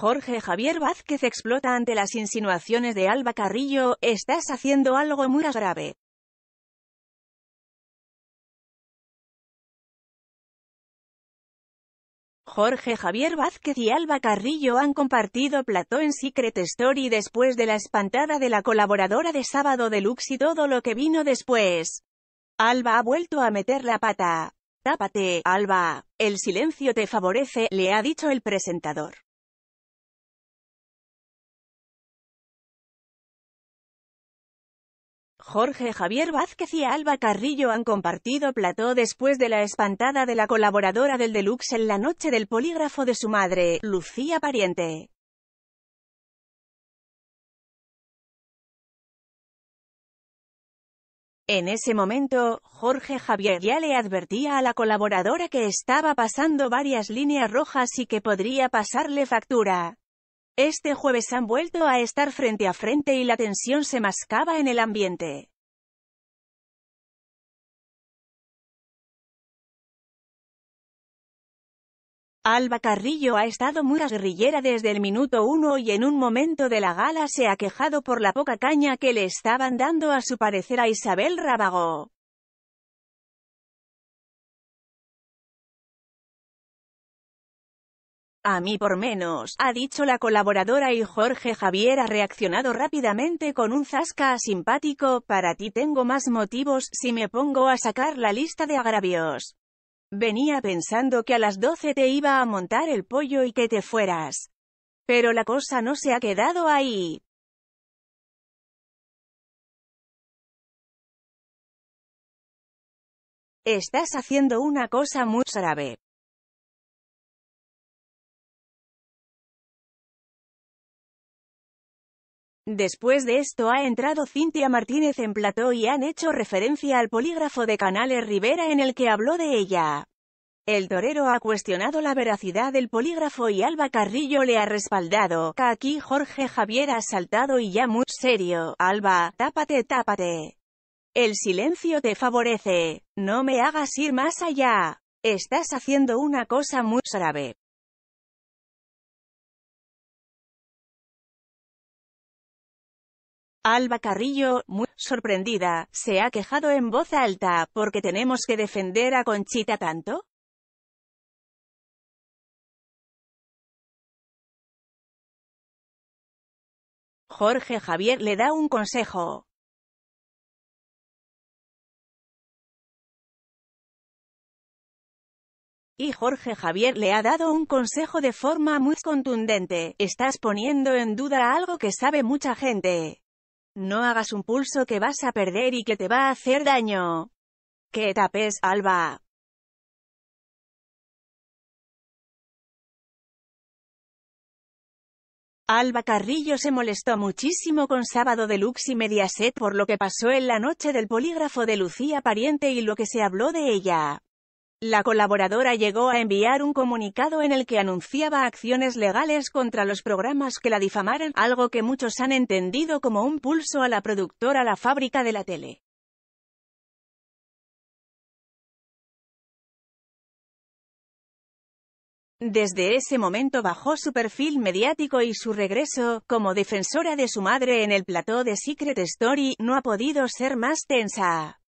Jorge Javier Vázquez explota ante las insinuaciones de Alba Carrillo: estás haciendo algo muy grave. Jorge Javier Vázquez y Alba Carrillo han compartido plató en Secret Story después de la espantada de la colaboradora de Sábado Deluxe y todo lo que vino después. Alba ha vuelto a meter la pata. «Tápate, Alba, el silencio te favorece», le ha dicho el presentador. Jorge Javier Vázquez y Alba Carrillo han compartido plató después de la espantada de la colaboradora del Deluxe en la noche del polígrafo de su madre, Lucía Pariente. En ese momento, Jorge Javier ya le advertía a la colaboradora que estaba pasando varias líneas rojas y que podría pasarle factura. Este jueves han vuelto a estar frente a frente y la tensión se mascaba en el ambiente. Alba Carrillo ha estado muy guerrillera desde el minuto 1 y en un momento de la gala se ha quejado por la poca caña que le estaban dando, a su parecer, a Isabel Rábago. «A mí por menos», ha dicho la colaboradora, y Jorge Javier ha reaccionado rápidamente con un zasca simpático: «Para ti tengo más motivos, si me pongo a sacar la lista de agravios. Venía pensando que a las 12 te iba a montar el pollo y que te fueras. Pero la cosa no se ha quedado ahí». «Estás haciendo una cosa muy grave. Después de esto ha entrado Cintia Martínez en plató y han hecho referencia al polígrafo de Canales Rivera en el que habló de ella. El torero ha cuestionado la veracidad del polígrafo y Alba Carrillo le ha respaldado. Aquí Jorge Javier ha saltado y ya muy serio: «Alba, tápate, tápate. El silencio te favorece. No me hagas ir más allá. Estás haciendo una cosa muy grave». Alba Carrillo, muy sorprendida, se ha quejado en voz alta: «¿Por qué tenemos que defender a Conchita tanto? Jorge Javier le da un consejo. Y Jorge Javier le ha dado un consejo de forma muy contundente: «Estás poniendo en duda algo que sabe mucha gente. No hagas un pulso que vas a perder y que te va a hacer daño. Que tapes, Alba». Alba Carrillo se molestó muchísimo con Sábado Deluxe y Mediaset por lo que pasó en la noche del polígrafo de Lucía Pariente y lo que se habló de ella. La colaboradora llegó a enviar un comunicado en el que anunciaba acciones legales contra los programas que la difamaran, algo que muchos han entendido como un pulso a la productora La Fábrica de la Tele. Desde ese momento bajó su perfil mediático y su regreso, como defensora de su madre en el plató de Secret Story, no ha podido ser más tensa.